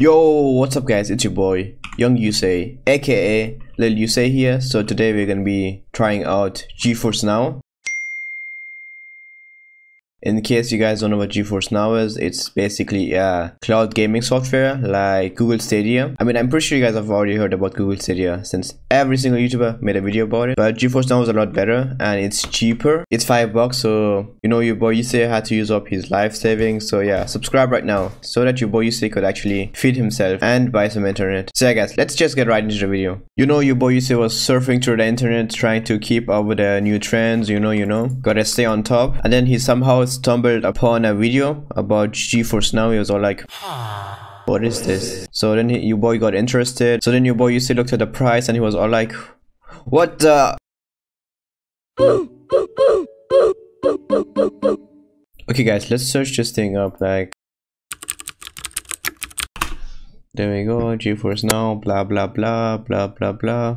Yo, what's up guys, it's your boy Young Yusei aka Lil Yusei here. So today we're gonna be trying out GeForce Now. In case you guys don't know what GeForce Now is, it's basically a cloud gaming software like Google Stadia. I mean, I'm pretty sure you guys have already heard about Google Stadia since every single YouTuber made a video about it. But GeForce Now is a lot better and it's cheaper. It's $5, so you know your boy Yusei had to use up his life savings. So yeah, subscribe right now so that your boy Yusei could actually feed himself and buy some internet. So yeah guys, let's just get right into the video. You know your boy Yusei was surfing through the internet trying to keep up with the new trends, you know, gotta stay on top. And then he somehow stumbled upon a video about GeForce Now. He was all like, what is this? So then your boy got interested. So then your boy Yusei looked at the price and he was all like, what the? Okay guys, let's search this thing up. Like, there we go, GeForce Now, blah blah blah blah blah blah.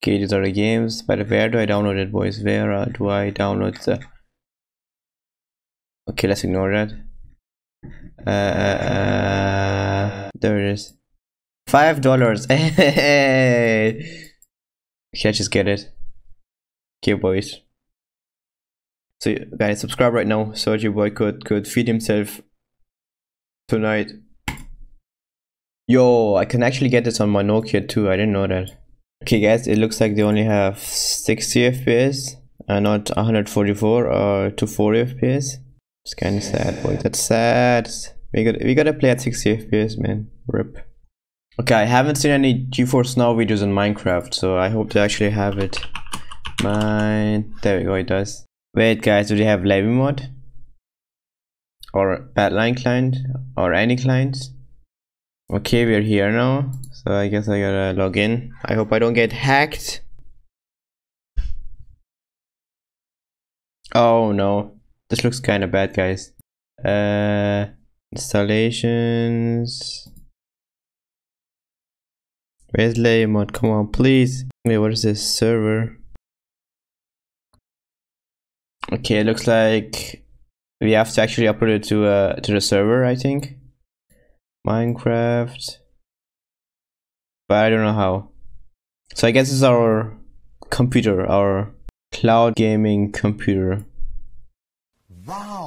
Okay, these are the games. But where do I download it, boys? Where do I download the... Okay, let's ignore that. There it is. $5. Hey, okay, let's just get it. Okay, boys. So guys, subscribe right now so that your boy could feed himself tonight. Yo, I can actually get this on my Nokia too. I didn't know that. Okay, guys, it looks like they only have 60 FPS and not 144 or 240 FPS. It's kind of sad, boy. That's sad. We gotta play at 60 FPS, man. Rip. Okay, I haven't seen any GeForce Now videos in Minecraft, so I hope they actually have it. Mine. There we go. It does. Wait, guys. Do they have Levi mod? Or Badlion client? Or any clients? Okay, we're here now. So I guess I gotta log in. I hope I don't get hacked. Oh no. This looks kind of bad, guys. Installations. Where's Levi mod? Come on, please. Wait, what is this server? Okay, it looks like we have to actually upload it to the server, I think. Minecraft. But I don't know how. So I guess it's our computer, our cloud gaming computer. Wow!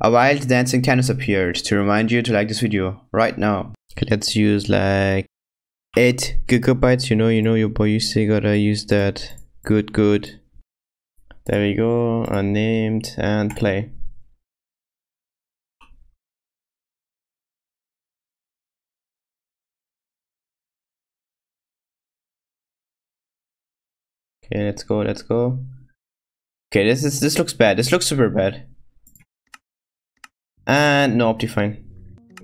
A wild dancing canvas appeared to remind you to like this video right now. Okay, let's use like 8 gigabytes. You know, your boy Yusei gotta use that. Good, good. There we go. Unnamed and play. Okay, let's go. Let's go. Okay, this looks bad. This looks super bad. And no OptiFine.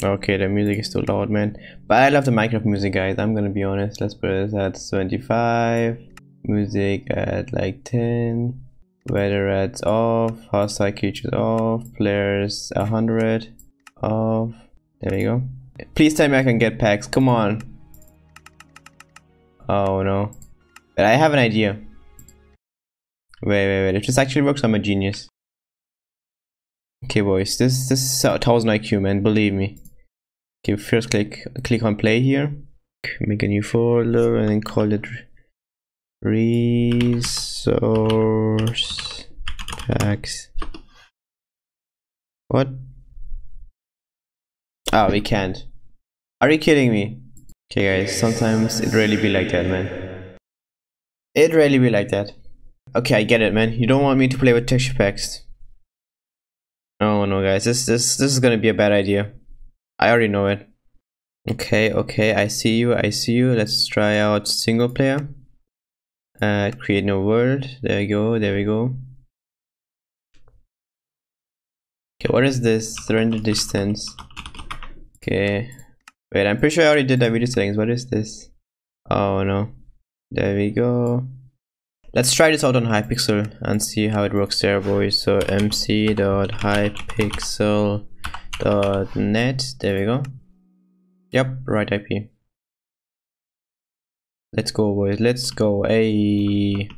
Okay, the music is too loud, man. But I love the Minecraft music, guys. I'm gonna be honest. Let's put this at 25. Music at like 10. Weather at off. Hostile creatures off. Players 100. Off. There we go. Please tell me I can get packs. Come on. Oh no. But I have an idea. Wait. If this actually works, I'm a genius. Okay boys, this is 1000 IQ, man, believe me. Okay, first click on play here. Make a new folder and then call it resource packs. What? Oh, we can't. Are you kidding me? Okay guys, sometimes it really be like that, man. It really be like that. Okay, I get it, man. You don't want me to play with texture packs. Oh no guys, this is gonna be a bad idea. I already know it. Okay, I see you. Let's try out single player. Create new world. There we go. Okay, what is this? Render distance. Okay. Wait, I'm pretty sure I already did that video settings. What is this? Oh no. There we go. Let's try this out on Hypixel and see how it works there, boys. So mc.hypixel.net. There we go. Yep, right IP. Let's go, boys. Let's go. Hey.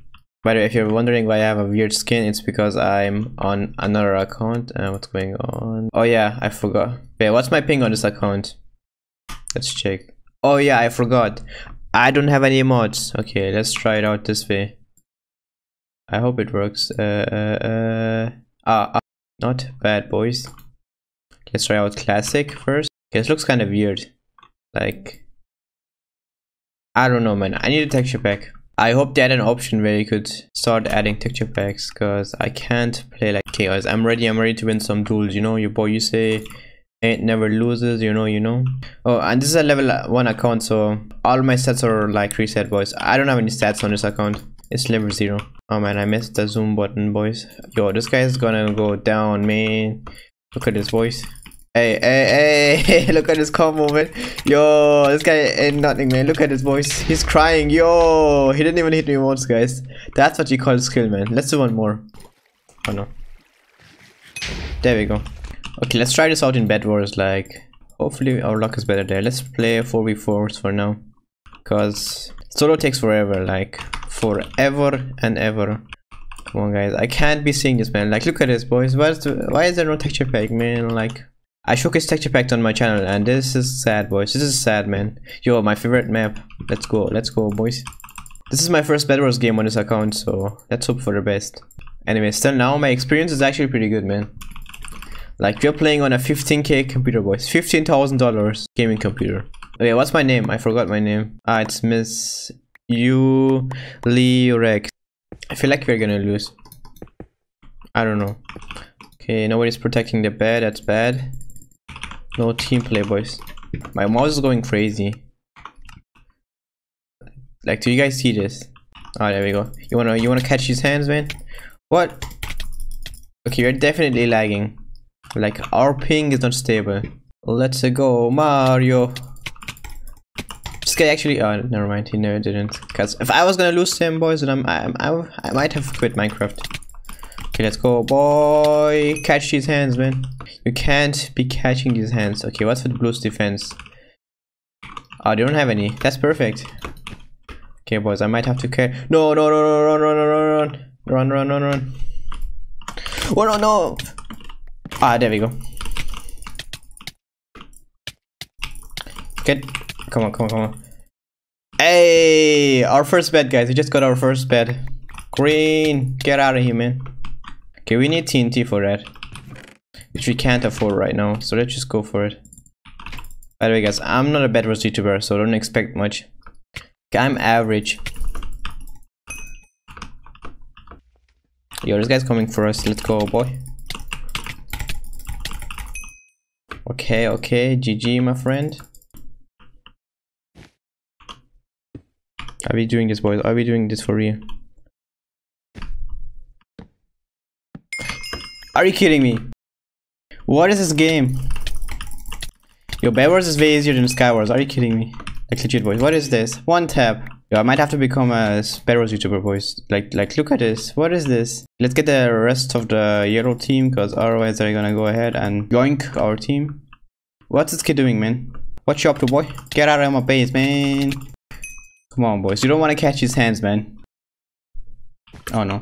By the way, if you're wondering why I have a weird skin, it's because I'm on another account. What's going on? Oh yeah, I forgot. Wait, what's my ping on this account? Let's check. Oh yeah, I forgot. I don't have any mods. Okay, let's try it out this way. I hope it works. Not bad, boys. Let's try out classic first. Okay, this looks kind of weird. Like, I don't know, man. I need a texture pack. I hope they had an option where you could start adding texture packs, because I can't play like chaos. I'm ready to win some duels, you know. Your boy Yusei ain't never loses, you know. Oh, and this is a level 1 account, so all my stats are like reset, boys. I don't have any stats on this account. It's level 0. Oh man, I missed the zoom button, boys. Yo, this guy is gonna go down, man. Look at this, boys. Hey, look at this combo, man. Yo, this guy ain't nothing, man. Look at his voice. He's crying. Yo, he didn't even hit me once, guys. That's what you call skill, man. Let's do one more. Oh no. There we go. Okay, let's try this out in Bedwars. Like, hopefully our luck is better there. Let's play 4v4s for now, because solo takes forever. Like, forever and ever. Come on, guys. I can't be seeing this, man. Like, look at this, boys. Why is there no texture pack, man? Like, I showcase texture packs on my channel, and this is sad, boys. This is sad, man. Yo, my favorite map. Let's go, boys. This is my first Bedwars game on this account, so let's hope for the best. Anyway, still now, my experience is actually pretty good, man. Like, we're playing on a 15K computer, boys. $15,000 gaming computer. Okay, what's my name? I forgot my name. Ah, it's Miss U Lee Rex. I feel like we're gonna lose. I don't know. Okay, nobody's protecting the bed. That's bad. No team play, boys. My mouse is going crazy. Like, do you guys see this? Ah, there we go. You wanna catch his hands, man? What? Okay, you're definitely lagging. Like, our ping is not stable. Let's go, Mario. This guy actually, oh, never mind. He never didn't. Cause if I was gonna lose to him, boys, then I might have quit Minecraft. Okay, let's go, boy. Catch these hands, man. You can't be catching these hands. Okay, what's with Blue's defense? Oh, they don't have any. That's perfect. Okay, boys, I might have to carry. No, run. Oh no. Ah, there we go. Get. Come on. Hey, our first bed, guys. We just got our first bed. Green, get out of here, man. Okay, we need TNT for that, which we can't afford right now, so let's just go for it. By the way, guys, I'm not a Bedwars YouTuber, so don't expect much. Okay, I'm average. Yo, this guy's coming for us. Let's go, boy. Okay, GG, my friend. Are we doing this, boys? Are we doing this for real? Are you kidding me? What is this game? Yo, Bedwars is way easier than Sky Wars. Are you kidding me? Like, legit, boys. What is this? One tap. Yo, I might have to become a Bedwars YouTuber, boys. Like, look at this. What is this? Let's get the rest of the yellow team, because otherwise they're gonna go ahead and yoink our team. What's this kid doing, man? What you up to, boy? Get out of my base, man. Come on, boys. You don't want to catch his hands, man. Oh, no.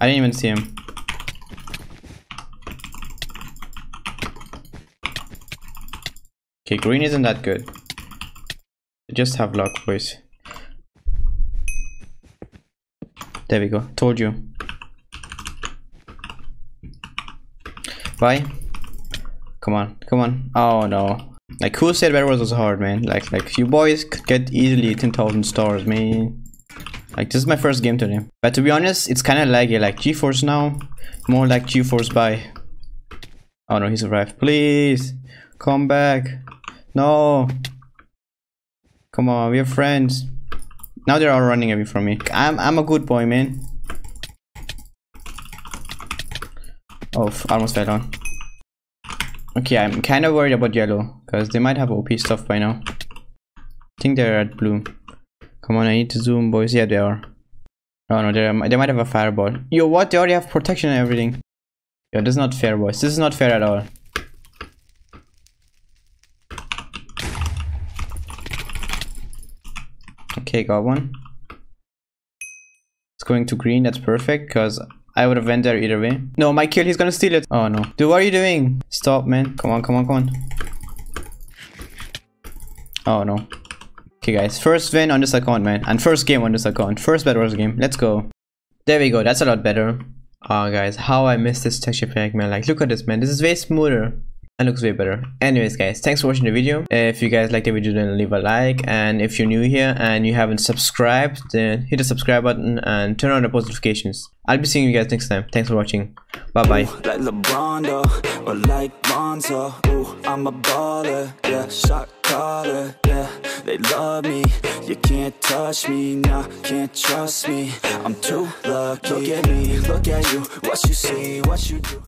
I didn't even see him. Okay, green isn't that good. Just have luck, boys. There we go. Told you. Bye. Come on. Oh no. Like, who said Bedwars was hard, man? Like you boys could get easily 10,000 stars, man. Like, this is my first game today. But to be honest, it's kind of laggy. Like GeForce Now, more like GeForce Buy. Oh no, he survived. Please come back. No, come on, we're friends. Now they're all running away from me. I'm a good boy, man. Oh, almost fell down. Okay, I'm kind of worried about yellow, because they might have OP stuff by now. I think they're at blue. Come on, I need to zoom, boys. Yeah, they are. Oh no, they might have a fireball. Yo, what? They already have protection and everything. Yo, this is not fair, boys. This is not fair at all. Okay, got one. It's going to green. That's perfect, because I would have went there either way. No, my kill. He's gonna steal it. Oh no. Dude, what are you doing? Stop, man. Come on. Oh no. Okay guys, first win on this account, man, and first game on this account, first Bedwars game. Let's go. There we go, that's a lot better. Ah, guys, how I miss this texture pack, man. Like, look at this, man. This is way smoother and looks way better. Anyways guys, thanks for watching the video. If you guys like the video, then leave a like, and if you're new here and you haven't subscribed, then hit the subscribe button and turn on the post notifications. I'll be seeing you guys next time. Thanks for watching. Bye bye. Like LeBron or like Bonzo. Ooh, I'm a baller, yeah, shot caller, yeah. They love me, you can't touch me, nah, can't trust me. I'm too lucky. Look at me, look at you, what you see, what you do.